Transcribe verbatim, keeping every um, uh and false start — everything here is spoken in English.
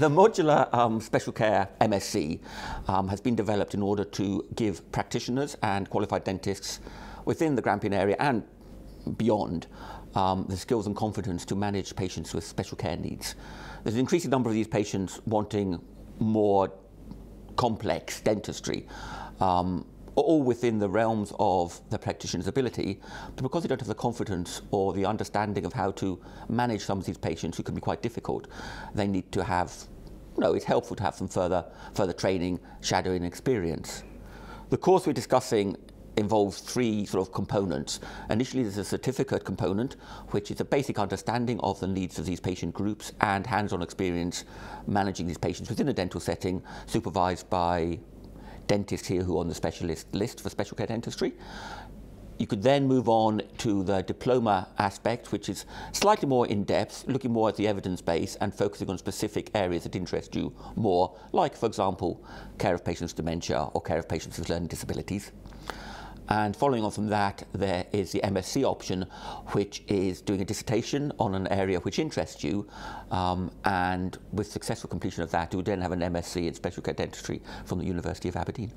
The modular um, special care M S c um, has been developed in order to give practitioners and qualified dentists within the Grampian area and beyond um, the skills and confidence to manage patients with special care needs. There's an increasing number of these patients wanting more complex dentistry, um, all within the realms of the practitioner's ability, but because they don't have the confidence or the understanding of how to manage some of these patients who can be quite difficult, they need to have, you know, it's helpful to have some further, further training, shadowing experience. The course we're discussing involves three sort of components. Initially, there's a certificate component, which is a basic understanding of the needs of these patient groups and hands-on experience managing these patients within a dental setting, supervised by dentists here who are on the specialist list for special care dentistry. You could then move on to the diploma aspect, which is slightly more in-depth, looking more at the evidence base and focusing on specific areas that interest you more, like, for example, care of patients with dementia or care of patients with learning disabilities. And following on from that, there is the M S c option, which is doing a dissertation on an area which interests you. Um, and with successful completion of that, you would then have an M S c in special care dentistry from the University of Aberdeen.